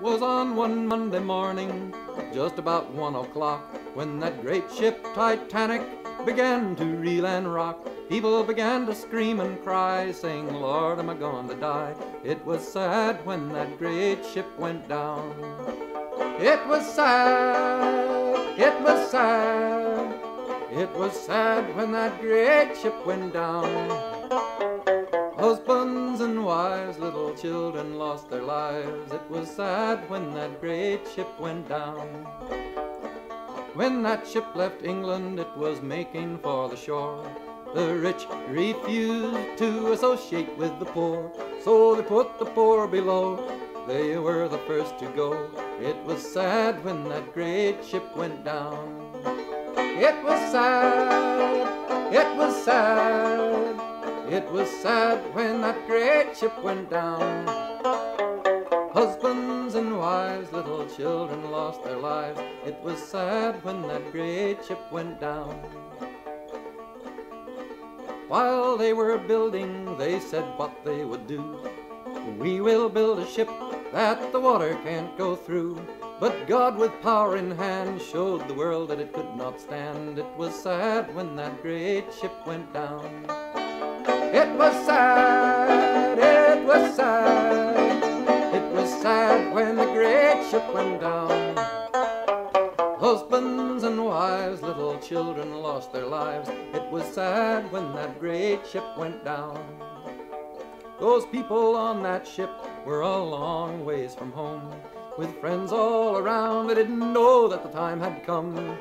It was on one Monday morning, just about 1 o'clock, when that great ship Titanic began to reel and rock. People began to scream and cry, saying, Lord, am I going to die? It was sad when that great ship went down. It was sad, it was sad, it was sad when that great ship went down. Husbands and wives, little children lost their lives. It was sad when that great ship went down. When that ship left England, it was making for the shore. The rich refused to associate with the poor, so they put the poor below. They were the first to go. It was sad when that great ship went down. It was sad, it was sad, it was sad when that great ship went down. Husbands and wives, little children lost their lives. It was sad when that great ship went down. While they were building, they said what they would do. We will build a ship that the water can't go through. But God with power in hand showed the world that it could not stand. It was sad when that great ship went down. It was sad, it was sad, it was sad when the great ship went down. Husbands and wives, little children lost their lives. It was sad when that great ship went down. Those people on that ship were a long ways from home. With friends all around, they didn't know that the time had come.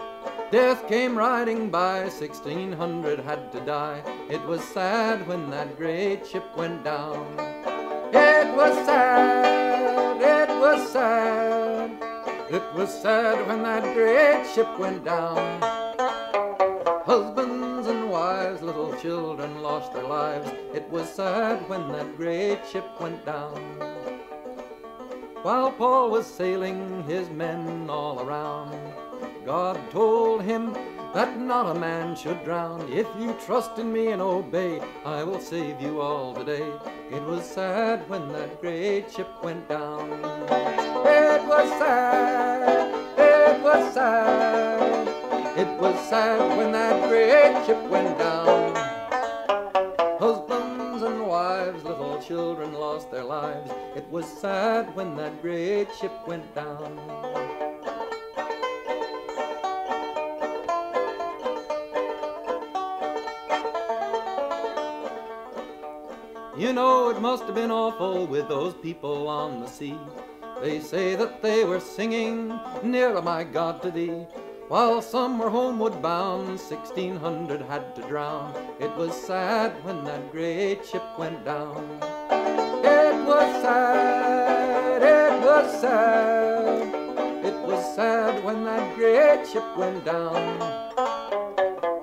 Death came riding by, 1,600 had to die. It was sad when that great ship went down. It was sad, it was sad, it was sad when that great ship went down. Husbands and wives, little children lost their lives. It was sad when that great ship went down. While Paul was sailing, his men all around, God told him that not a man should drown. If you trust in me and obey, I will save you all today. It was sad when that great ship went down. It was sad, it was sad, it was sad when that great ship went down. Husbands and wives, little children lost their lives. It was sad when that great ship went down. You know, it must have been awful with those people on the sea. They say that they were singing, Nearer, my God, to thee. While some were homeward bound, 1,600 had to drown. It was sad when that great ship went down. It was sad, it was sad, it was sad when that great ship went down.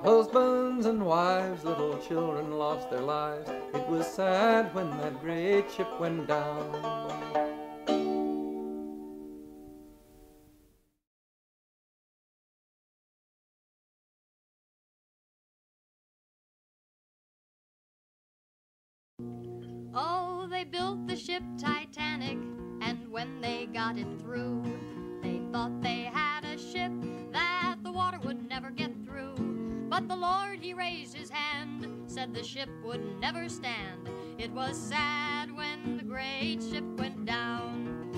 Husbands and wives, little children lost their lives. It was sad when that great ship went down. Oh, they built the ship Titanic, and when they got it through, they thought they had a ship that the water would never get through. But the Lord, he raised his hand, said the ship would never stand. It was sad when the great ship went down.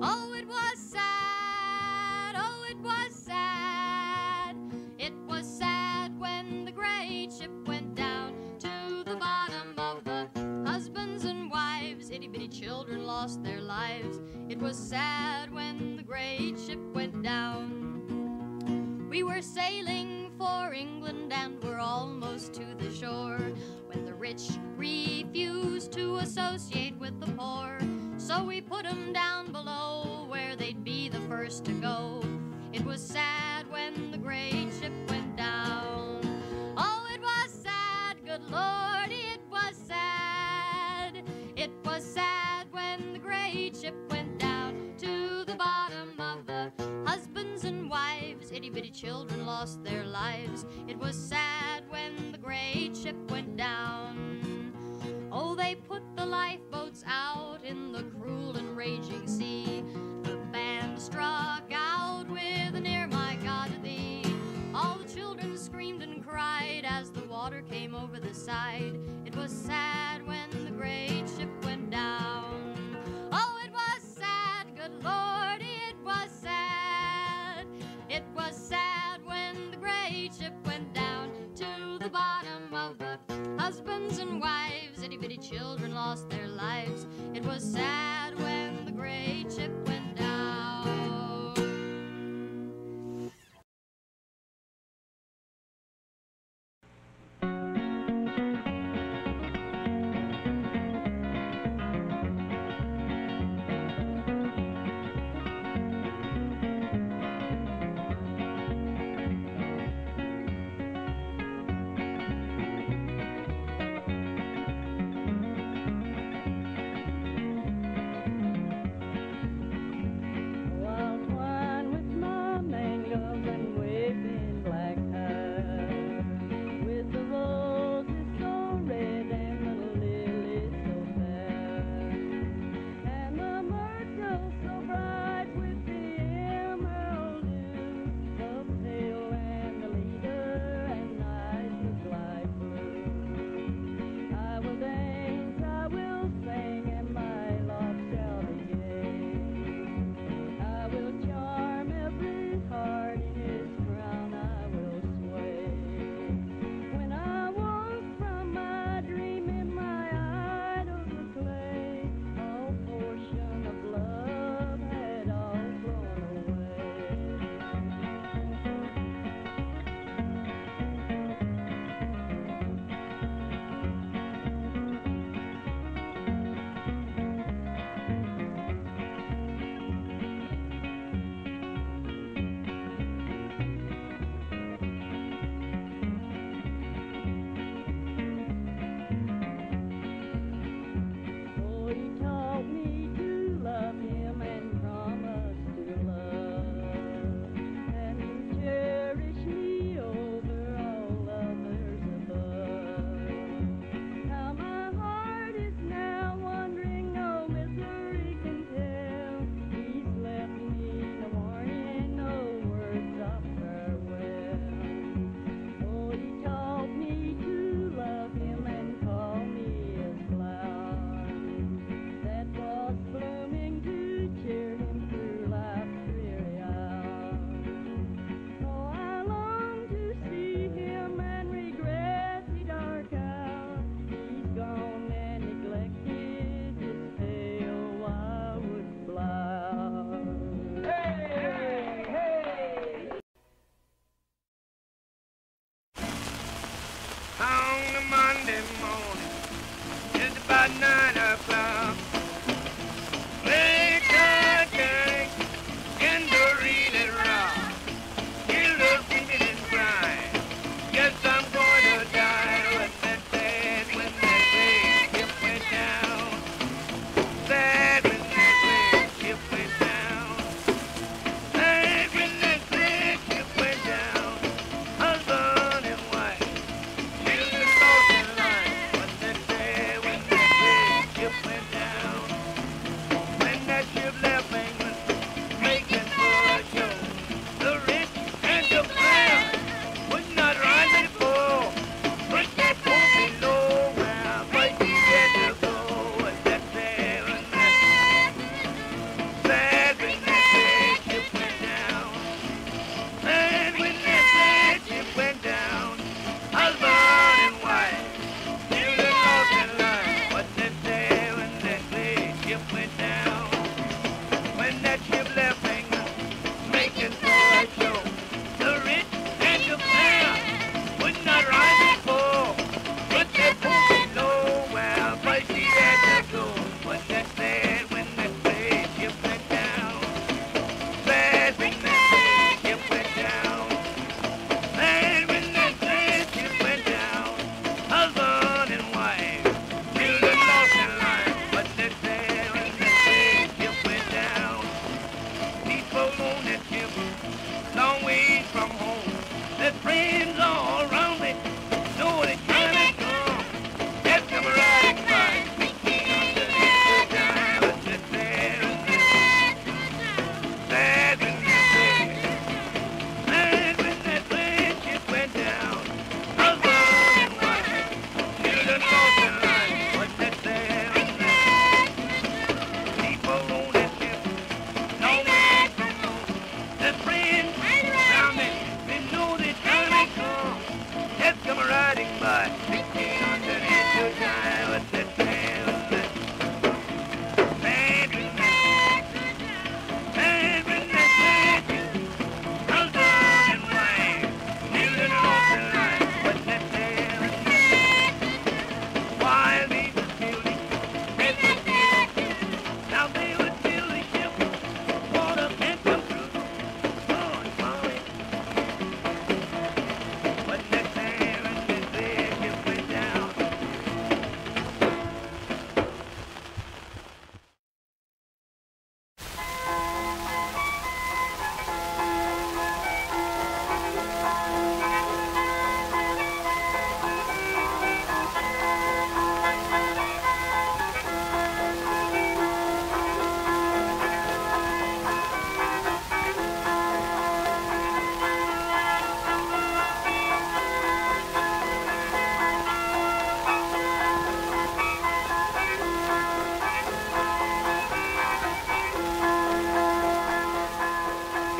Oh, it was sad, oh, it was sad. It was sad when the great ship went down to the bottom of the husbands and wives. Itty-bitty children lost their lives. It was sad when the great ship went down. We were sailing for England and we're almost to the shore, when the rich refused to associate with the poor. So we put 'em down below where they'd be the first to go. It was sad when the great ship went down. Oh, it was sad, good Lord, it was sad. It was sad when the great ship went down to the bottom of the husbands and wives. Itty-bitty children lost their lives. It was sad when the great ship went down. Oh, they put the lifeboats out in the cruel and raging sea. The was sad when the great ship went down. Oh, it was sad, good Lord, it was sad. It was sad when the great ship went down to the bottom of the husbands and wives. Itty-bitty children lost their lives. It was sad when the great ship went down.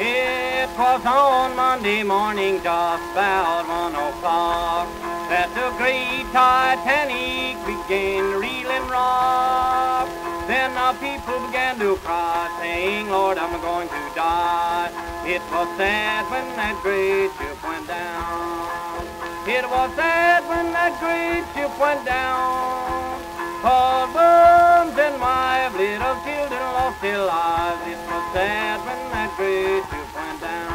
It was on Monday morning, just about 1 o'clock, that the great Titanic began to reel and rock. Then the people began to cry, saying, Lord, I'm going to die. It was sad when that great ship went down. It was sad when that great ship went down. For worms and wives, little children lost their lives. It was sad when that great ship went down.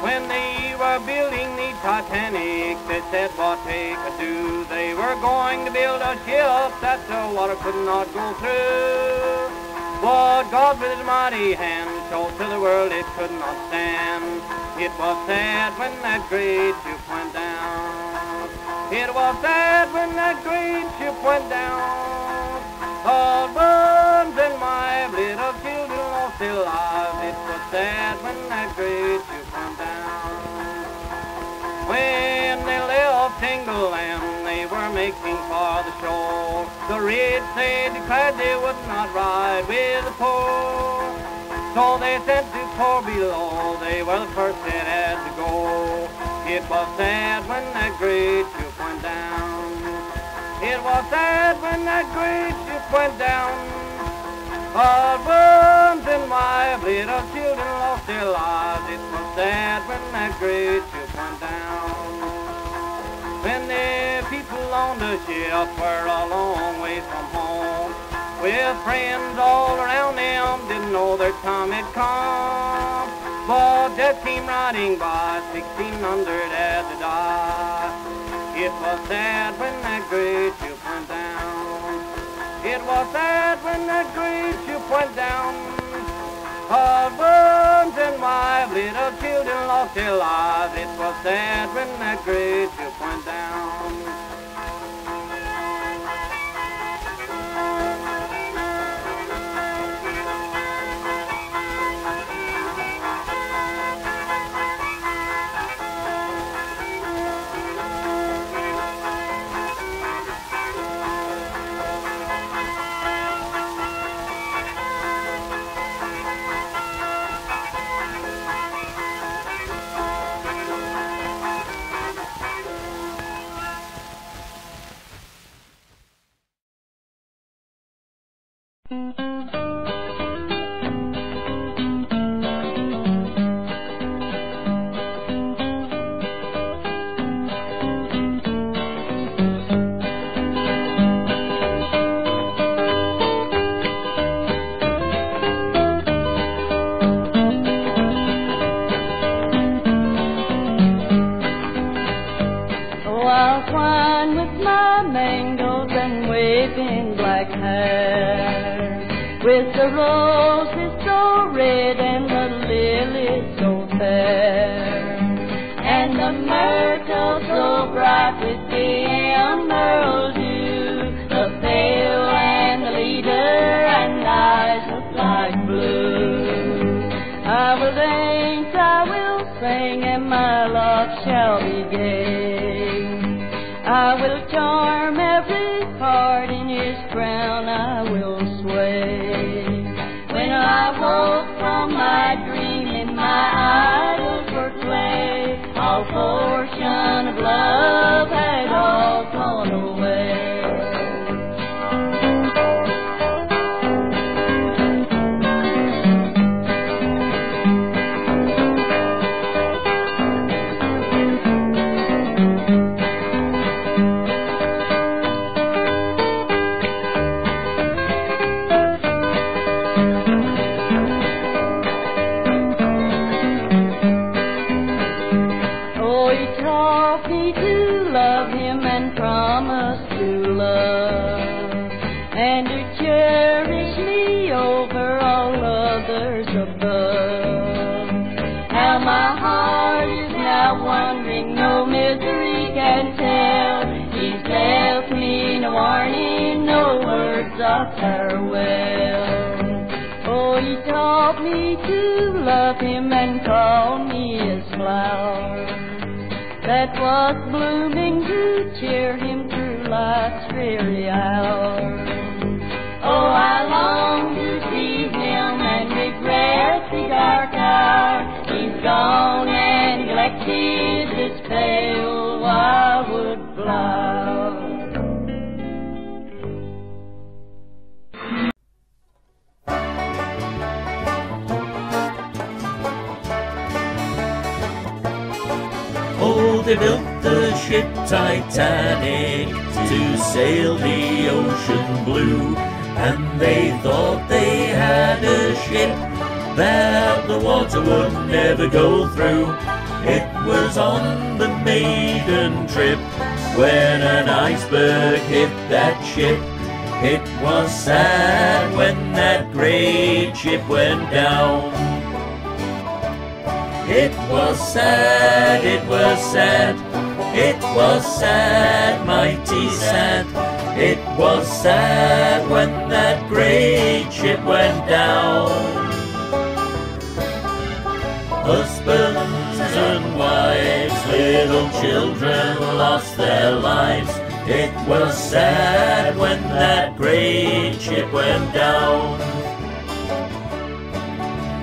When they were building the Titanic, they said what they could do. They were going to build a ship that the water could not go through. But God with his mighty hand showed to the world it could not stand. It was sad when that great ship went down. It was sad when that great ship went down. All burns and my little children lost their lives. It was sad when that great ship went down. When they left England, they were making for the shore. The rich, they declared they would not ride with the poor. So they sent to poor below. They were the first that had to go. It was sad when that great ship went down. It was sad when that great ship went down. All burns and wives, little children lost their lives. It was sad when that great ship went down. When the people on the ship were a long way from home, with friends all around them, didn't know their time had come. But death came riding by, 1,600 had to die. It was sad when that great ship went down. It was sad when that great ship went down. Husbands and wives, little children lost their lives. It was sad when that great ship went down. Oh, I long to see him and regret the dark they built the ship Titanic to sail the ocean blue. And they thought they had a ship that the water would never go through. It was on the maiden trip when an iceberg hit that ship. It was sad when that great ship went down. It was sad, it was sad, it was sad, mighty sad. It was sad when that great ship went down. Husbands and wives, little children lost their lives. It was sad when that great ship went down.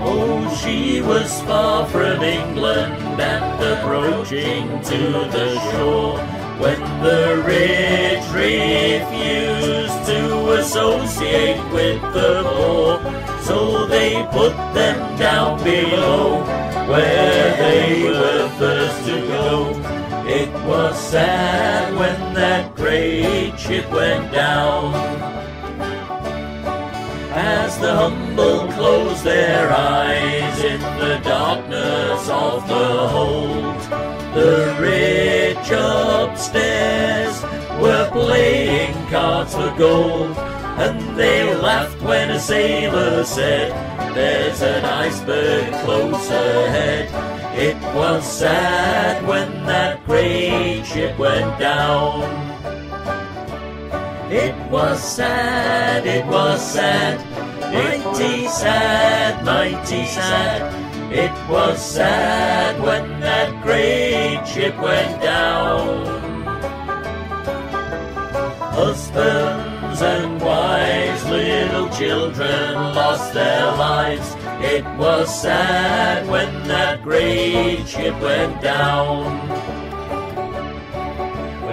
Oh, she was far from England and approaching to the shore, when the rich refused to associate with the poor. So they put them down below, where they were first to go. It was sad when that great ship went down. As the humble closed their eyes in the darkness of the hold, the rich upstairs were playing cards for gold, and they laughed when a sailor said, "There's an iceberg close ahead." It was sad when that great ship went down. It was sad, it was sad, mighty sad, mighty sad. It was sad when that great ship went down. Husbands and wives, little children lost their lives. It was sad when that great ship went down.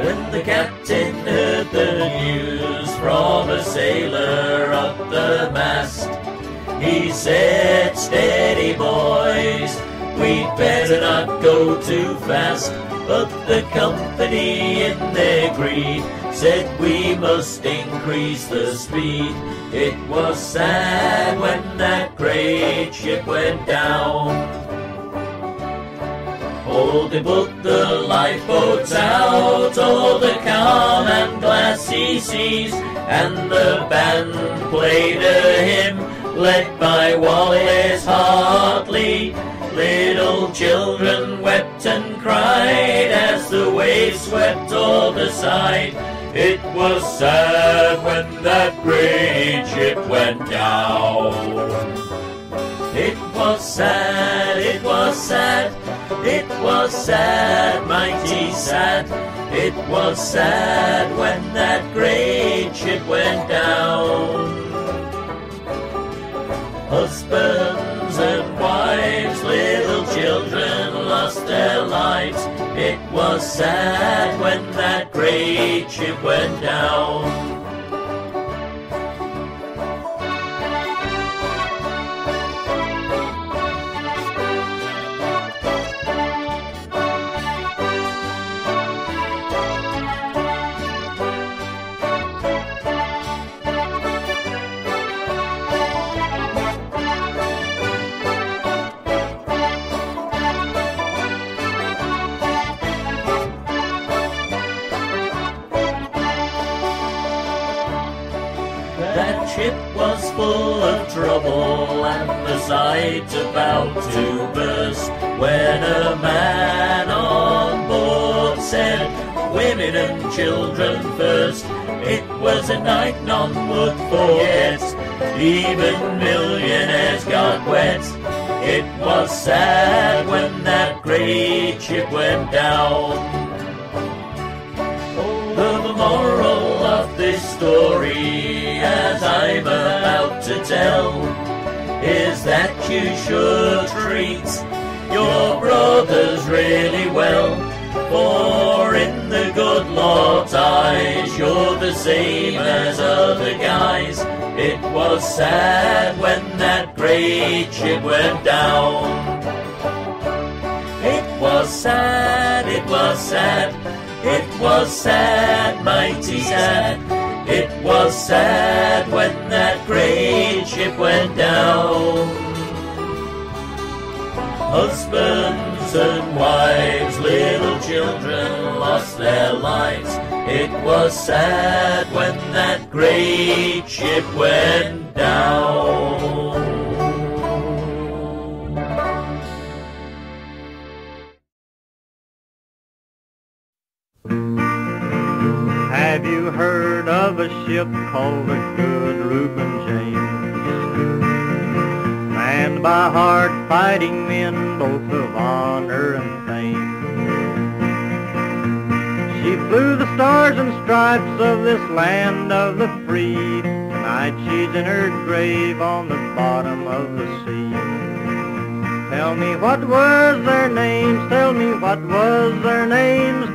When the captain heard the news from a sailor up the mast, he said, "Steady boys, we'd better not go too fast." But the company in their greed said, "We must increase the speed." It was sad when that great ship went down. Oh, they put the lifeboats out o'er the calm and glassy seas, and the band played a hymn led by Wallace Hartley. Little children wept and cried as the waves swept over side. It was sad when that great ship went down. It was sad, it was sad, it was sad, mighty sad. It was sad when that great ship went down. Husbands and wives, little children lost their lives. It was sad when that great ship went down. That ship was full of trouble and the sides about to burst, when a man on board said, "Women and children first." It was a night none would forget, even millionaires got wet. It was sad when that great ship went down. The moral of this story, as I'm about to tell, is that you should treat your brothers really well, for in the good Lord's eyes you're the same as other guys. It was sad when that great ship went down. It was sad. sad, it was sad, it was sad, mighty sad. It was sad when that great ship went down. Husbands and wives, little children lost their lives. It was sad when that great ship went down. Have you heard of a ship called the good Reuben James? Manned by hard-fighting men, both of honor and fame. She flew the stars and stripes of this land of the free. Tonight she's in her grave on the bottom of the sea. Tell me what was their names, tell me what was their names.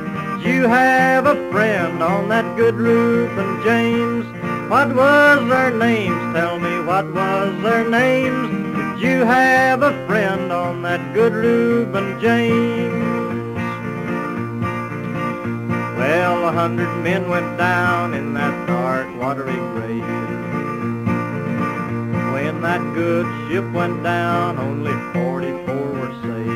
You have a friend on that good Reuben James. What was their names? Tell me what was their names? Did you have a friend on that good Reuben James? Well, 100 men went down in that dark, watery grave. When that good ship went down, only 44 were saved.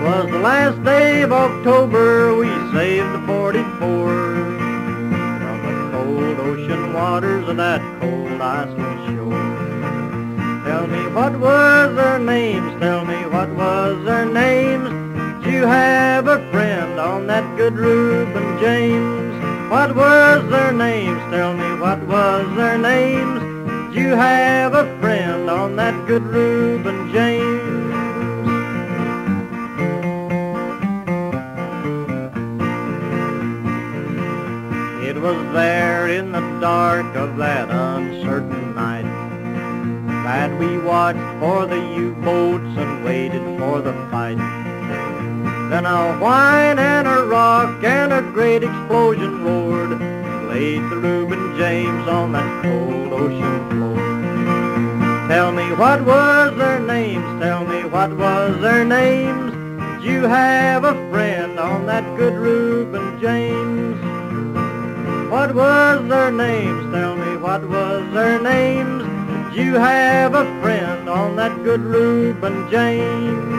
'Twas the last day of October, we saved the 44 from the cold ocean waters of that cold Iceland shore. Tell me what was their names, tell me what was their names. Did you have a friend on that good Reuben James? What was their names, tell me what was their names. Did you have a friend on that good Reuben James? It was there in the dark of that uncertain night that we watched for the U-boats and waited for the fight. Then a whine and a rock and a great explosion roared, laid the Reuben James on that cold ocean floor. Tell me what was their names, tell me what was their names. Did you have a friend on that good Reuben James? What was their names? Tell me what was their names? Did you have a friend on that good Reuben James?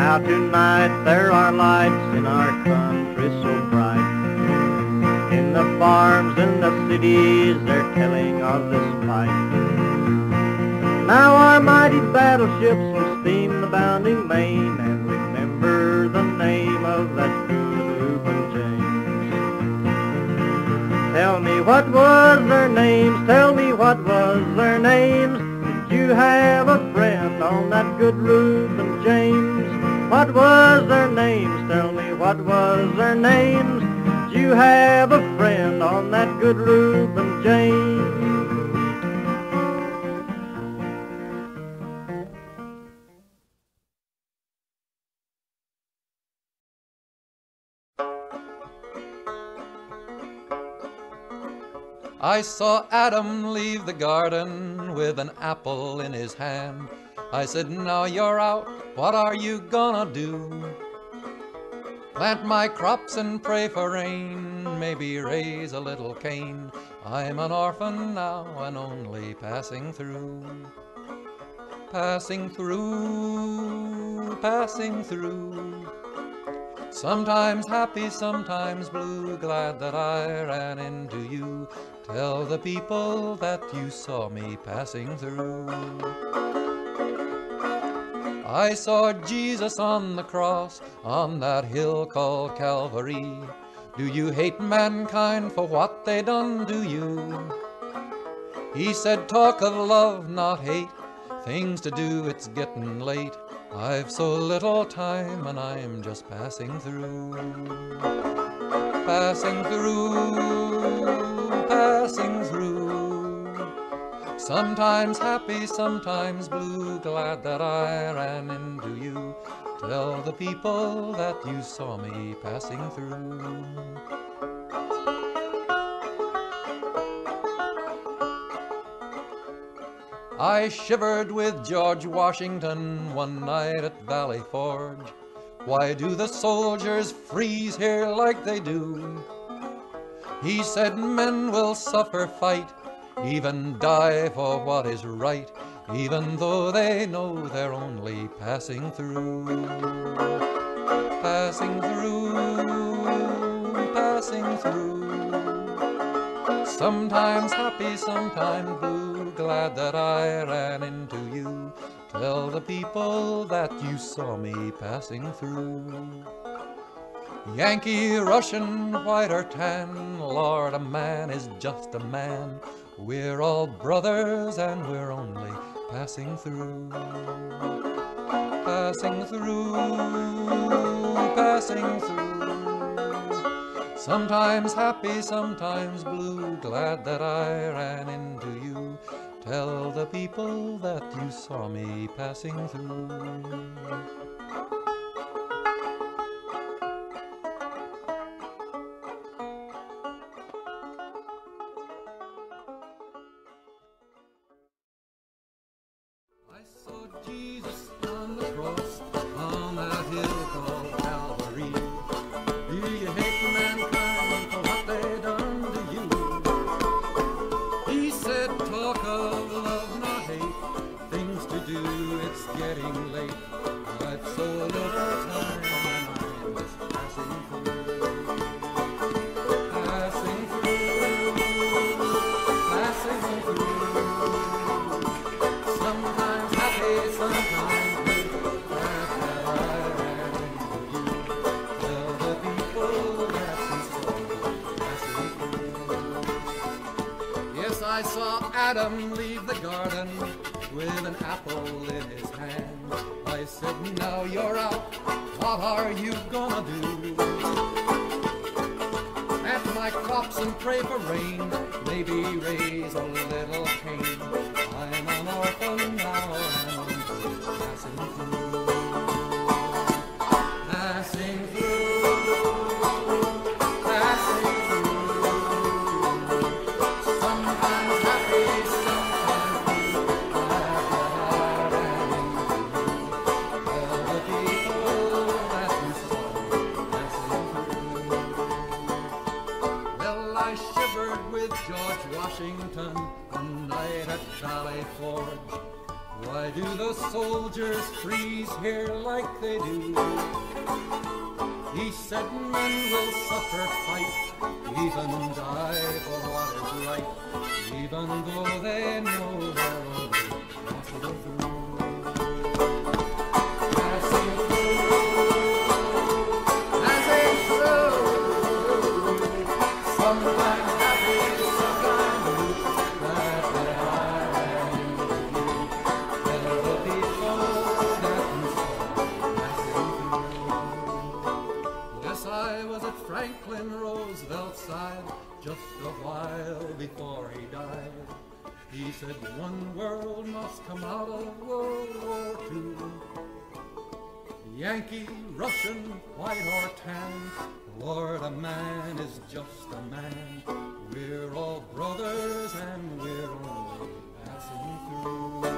Now tonight there are lights in our country so bright. In the farms, in the cities, they're telling of this fight. Now our mighty battleships will steam the bounding main and remember the name of that good. Tell me what was their names, tell me what was their names. Did you have a friend on that good Reuben James? What was their names, tell me what was their names. Did you have a friend on that good Reuben James? I saw Adam leave the garden with an apple in his hand. I said, now you're out, what are you gonna do? Plant my crops and pray for rain, maybe raise a little cane. I'm an orphan now and only passing through. Passing through, passing through. Sometimes happy, sometimes blue, glad that I ran into you. Tell the people that you saw me passing through. I saw Jesus on the cross, on that hill called Calvary. Do you hate mankind for what they done to you? He said, talk of love, not hate. Things to do, it's getting late. I've so little time and I'm just passing through. Passing through, passing through. Sometimes happy, sometimes blue, glad that I ran into you. Tell the people that you saw me passing through. I shivered with George Washington one night at Valley Forge. Why do the soldiers freeze here like they do? He said men will suffer, fight, even die for what is right, even though they know they're only passing through. Passing through, passing through. Sometimes happy, sometimes blue, glad that I ran into you. Tell the people that you saw me passing through. Yankee, Russian, white or tan, Lord, a man is just a man. We're all brothers and we're only passing through. Passing through, passing through. Sometimes happy, sometimes blue, glad that I ran into you. Tell the people that you saw me passing through. I saw Jesus on the cross on that hill called Calvary. Do you hate mankind for what they done to you? He said, talk of love, not hate. Things to do, it's getting late. I've so little time and I'm just passing through. Passing through, passing through. Sometimes happy, sometimes I saw Adam leave the garden with an apple in his hand. I said, now you're out, what are you gonna do? Plant my crops and pray for rain, maybe raise a little cane. I'm an orphan now and I'm passing through. Passing through, passing through. Washington, one night at Valley Forge. Why do the soldiers freeze here like they do? He said men will suffer, fight, even die for what is right, even though they know they're only passing through. Franklin Roosevelt's side just a while before he died. He said one world must come out of World War II. Yankee, Russian, white or tan, Lord, a man is just a man. We're all brothers and we're only passing through.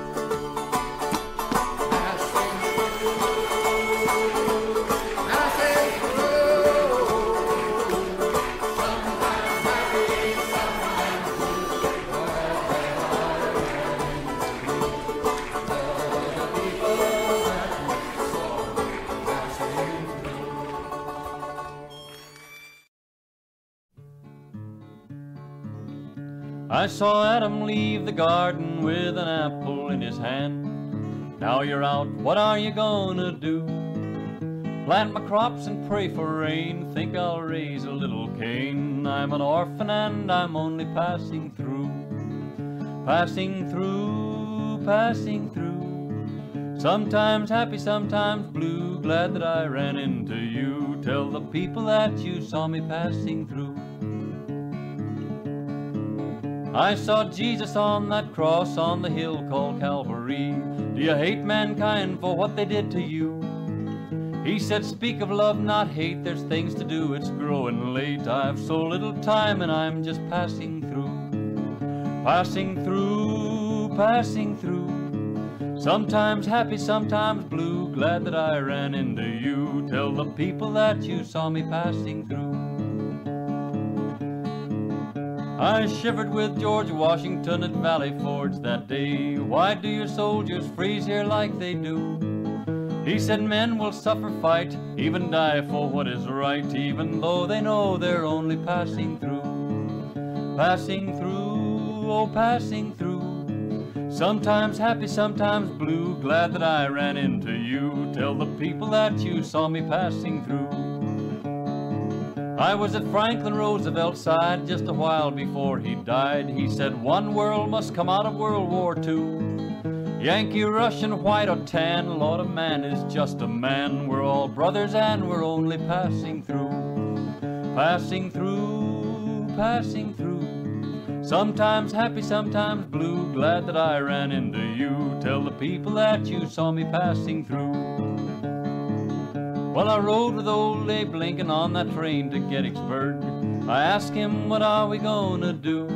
Passing through. I saw Adam leave the garden with an apple in his hand. Now you're out, what are you gonna do? Plant my crops and pray for rain, think I'll raise a little cane. I'm an orphan and I'm only passing through. Passing through, passing through. Sometimes happy, sometimes blue, glad that I ran into you. Tell the people that you saw me passing through. I saw Jesus on that cross on the hill called Calvary. Do you hate mankind for what they did to you? He said, speak of love, not hate. There's things to do, it's growing late. I've so little time and I'm just passing through. Passing through, passing through, sometimes happy, sometimes blue, glad that I ran into you. Tell the people that you saw me passing through. I shivered with George Washington at Valley Forge that day. Why do your soldiers freeze here like they do? He said men will suffer, fight, even die for what is right, even though they know they're only passing through. Passing through, oh passing through, sometimes happy, sometimes blue, glad that I ran into you. Tell the people that you saw me passing through. I was at Franklin Roosevelt's side just a while before he died. He said one world must come out of World War II. Yankee, Russian, white or tan, Lord, a man is just a man. We're all brothers and we're only passing through. Passing through, passing through, sometimes happy, sometimes blue, glad that I ran into you. Tell the people that you saw me passing through. Well, I rode with old Abe Lincoln on that train to Gettysburg. I asked him, what are we gonna do?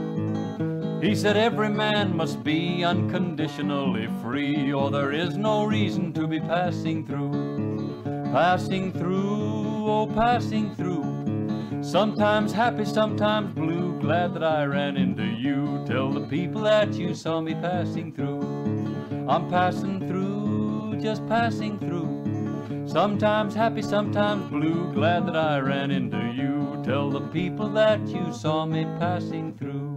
He said, every man must be unconditionally free, or there is no reason to be passing through. Passing through, oh, passing through, sometimes happy, sometimes blue, glad that I ran into you. Tell the people that you saw me passing through. I'm passing through, just passing through, sometimes happy, sometimes blue, glad that I ran into you. Tell the people that you saw me passing through.